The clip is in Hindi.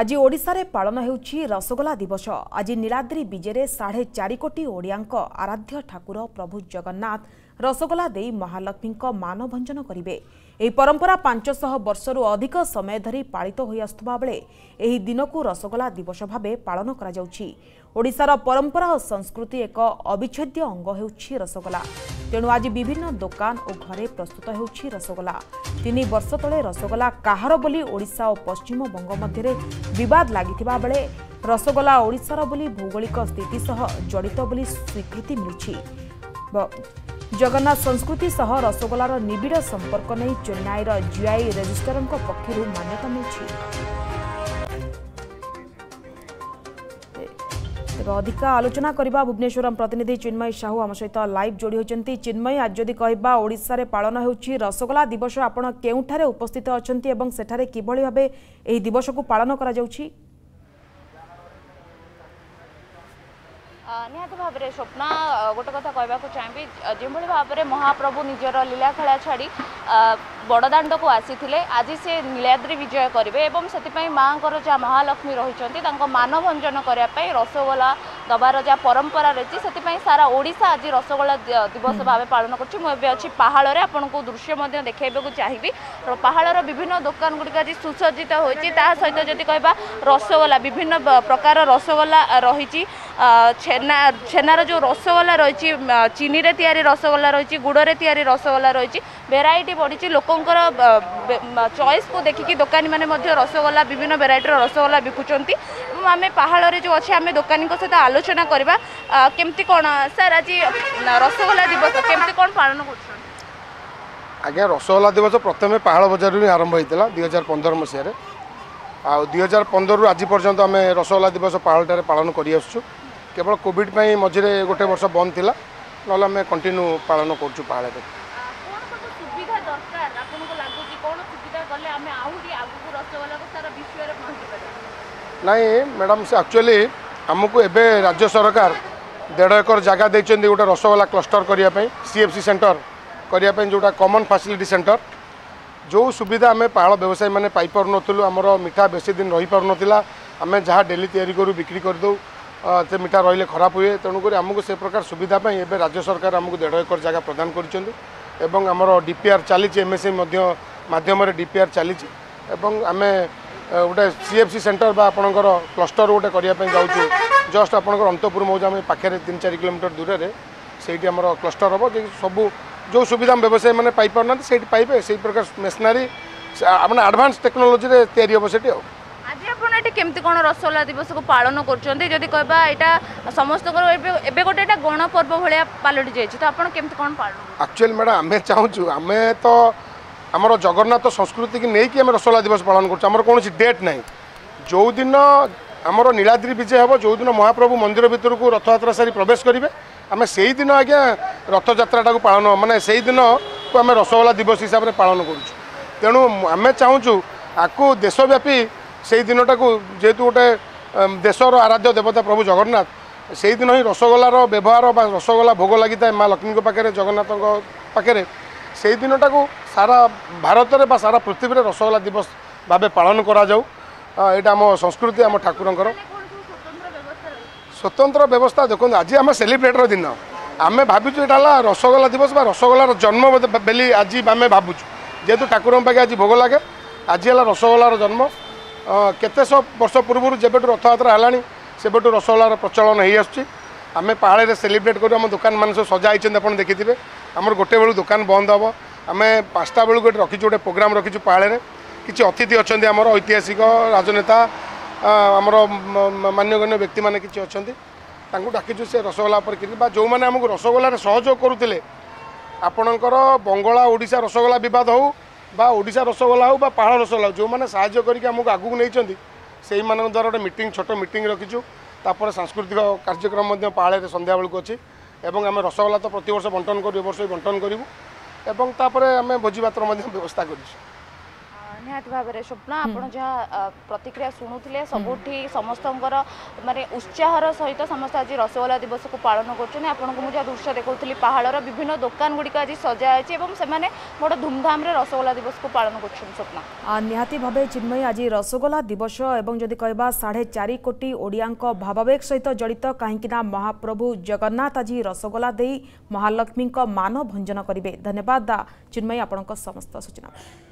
आज ओडिशा रे पालन हेउछि रसगोला दिवस। आज नीलाद्री विजेरे 4.5 कोटी ओडियांक आराध्य ठाकुर प्रभु जगन्नाथ रसगोला देई महालक्ष्मीक मानभंजन करिवे। एही परंपरा 500 वर्षरु अधिक समय धरी पालित होई आस्तुबा बेले एही दिनकु रसगोला दिवस भाबे पालन करा जाउछि। ओडिशार परंपरा और संस्कृति एक अविच्छेद्य अंग हेउछि रसगोला। तेणु आज विभिन्न दुकान और घरे प्रस्तुत हेउछि रसगोला। 3 वर्ष तले रसगोला काहार बोली ओडिशा और पश्चिम बंग मध्य विवाद लागिथिबा बेले रसगोला ओडिशार बोली भौगोलिक स्थिति सह जड़ित बोली स्वीकृति मिलुछि। जगन्नाथ संस्कृति सह रसगोलार निबिड़ संपर्क नहीं चेन्नईर जीआई रेजिस्ट्रार पक्षरु मान्यता मिलुछि। अधिक आलोचना करवा भुवनेश्वरम प्रतिनिधि चिन्मय साहू आम सहित लाइव जोड़ी होती। चिन्मय, आज जदि कहबा ओडिशा रे पालन होउछि रसगोला दिवस, आपण केउठारे उपस्थित अछंती एवं सेठारे किभली भाबे एही दिवस को पालन करा जाउछि? निहत भाव में स्वप्न गोटे कथा कहवाक चाहिए जो भाव में महाप्रभु निजर लीलाखेला छाड़ी बड़दाण्ड को आसी थे। आज से नीलाद्री विजय करेंगे और से माँ को जहाँ महालक्ष्मी रही मानभंजन करने रसगोला दबार जहाँ परंपरा रही से सारा ओडिशा आज रसगोला दिवस भाव पालन कर पहाड़े आपण को दृश्य देखा चाहिए। पहाड़र विभिन्न दुकान गुड़िक आज सुसज्जित होती सहित जदि कह रसगोला विभिन्न प्रकार रसगोला रही छेनार जो रसगोला रही चीनी रे तैयारी रसगोला रही गुड़ रे तैयारी रसगोला रही भेराइटी बढ़ी लोकंकर चॉइस को देखिकी दुकानी माने रसगोला विभिन्न भेराइटर रसगोला बिकुचंती। आम पहाड़ जो अच्छे आम दुकानी सहित आलोचना करवा केमती कौन सर आज रसगोला दिवस केमती कौन पालन कर? आज्ञा रसगोला दिवस प्रथम पहाड़ बजार ही आरंभ होता 2015 मसीह आ 2015 आज पर्यंत आम रसगोला दिवस पहाड़े पालन करआसु। केवल कोविड में मझे गोटे वर्ष बंद था ना आम कंटिन्यू पालन करुँ पहाड़े। नाई मैडम से एक्चुअली आमको एबे राज्य सरकार 1.5 एकर जगह देते गोटे रसगोला क्लस्टर करने CFC सेंटर करने जोटा कॉमन फैसिलिटी सेंटर जो सुविधा आम पहाड़ व्यवसायी मैंने पाईपर नुँ आमर मिठा बेसी दिन रही पार ना आम जहाँ डेली तैयारी करूँ बिक्री करदे से मिठा रही खराब हुए तेणुक आमको से प्रकार सुविधा एवं राज्य सरकार आमको 1.5 एकर जगह प्रदान करमर DPR चली MSM मध्यम DPR चली आम गोटे CFC सेंटर बा आपणकर क्लस्टर गोटे करने जाऊँ। जस्ट आपंकर अंतपुर मौजा पाखे 3-4 किलोमीटर दूर में सहीटी आम क्लस्टर हम सब जो सुविधा व्यवसायी मैंने पाईपर ना से पाइबे से प्रकार मेसनारी अपना आडभांस टेक्नोलोजी तैयारी हे से। आज आपड़ी केमती कौन रसगोला दिवस को पालन करदी कह यहाँ समस्त गोटे गणपर्व भाया पलटि जाइए तो आप केमती कौन पालन? एक्चुअली मैडम आम चाहूँ आम तो आमर जगन्नाथ संस्कृति की लेकिन आम रसगोला दिवस पालन कर कौन डेट ना जो दिन आमर नीलाद्री विजय हम जो दिन महाप्रभु मंदिर भितर को रथ यात्रा सारी प्रवेश करेंगे आम से ही दिन आज्ञा रथ यात्रा पालन माने से दिन को आम रसगोला दिवस हिसाब से पालन करुँ। तेणु आम चाहूँ आपको देशव्यापी से दिन टाक जेहेतु गोटे देशर आराध्य देवता प्रभु जगन्नाथ से दिन ही रसगोलार व्यवहार बा रसगोला भोग लगी था माँ लक्ष्मी पाखे जगन्नाथ पाखे से दिन टाक सारा भारत में सारा पृथ्वी में रसगोला दिवस भाव पालन कराऊ। यहाँ आम संस्कृति आम ठाकुर स्वतंत्र व्यवस्था देखो आज आम सेलिब्रेटर दिन आम भावुँ यहाँ रसगोला दिवस बा रसगोलार जन्म बेली आज आम भावुँ जेहेतु ठाकुर पाखे आज भोग लगे आज है रसगोलार जन्म केते वर्ष पूर्व जब रथ यात्रा है से रसगोलार प्रचलन हो आसुच्छी। आम पहाड़े सेलिब्रेट करूँ आम दुकान मान सब सजाई आप देखिथे आमर गोटे बेलू दुकान बंद हम आम 5टा बेलू गोटे रखी गोटे प्रोग्राम रखी पहाड़े किसी अतिथि अच्छा आमर ऐतिहासिक राजनेता आमर मान्यगण्य व्यक्ति मैंने किसी अच्छा डाकु से रसगोला पर जो मैंने आमको रसगोलार सहयोग करुले आपणकर बंगला ओडिशा रसगोला विवाद हो बा ओडिशा रसगोला हो बा पहाड़ रसगोला हो जो मैंने साहाय्य करके आमको आगू नहीं से द्वारा गोटे मीटिंग छोट मीटिंग रखीचु। तापर सांस्कृतिक कार्यक्रम पहाड़े संध्या बेलू अच्छी और आम रसगोला तो प्रत वर्ष बंटन करूँ ए वर्ष भी बंटन करूँ और तापर आम भोजी भातर व्यवस्था कर निहाती भाव में स्वप्न आपड़ जहाँ प्रतिक्रिया शुणुते सबुठी समस्त मानने उत्साहर सहित समस्त आज रसगोला दिवस को पालन करा दृश्य देखा पहाड़ विभिन्न दुकान गुड़िक आज सजाई से बड़ा धूमधाम रसगोला दिवस को पालन कर निहाती भाव चिन्मयी आज रसगोला दिवस एवं जदि कह 4.5 कोटी ओडिया भावावेग सहित जड़ित कहीं महाप्रभु जगन्नाथ आज रसगोला दे महालक्ष्मी मान भंजन करेंगे। धन्यवाद चिन्मयी आपण समस्त सूचना।